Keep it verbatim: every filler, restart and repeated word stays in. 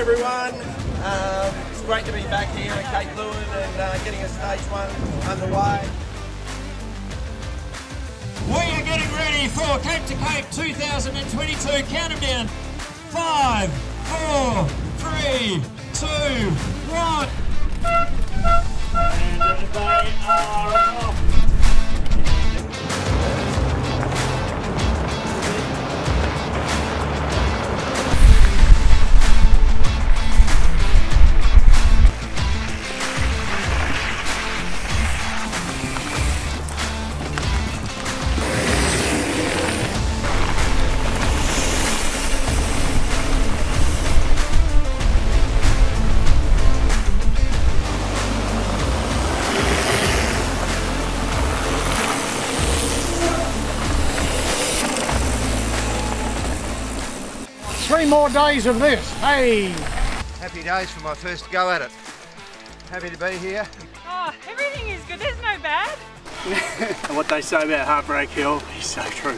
everyone. Um, it's great to be back here at Cape Leeuwin and uh, getting a stage one underway. We are getting ready for Cape to Cape two thousand twenty-two. Count them down. Five, four, three, two, one. And they are off. Three more days of this, hey! Happy days for my first go at it. Happy to be here. Oh, everything is good, there's no bad. What they say about Heartbreak Hill is so true.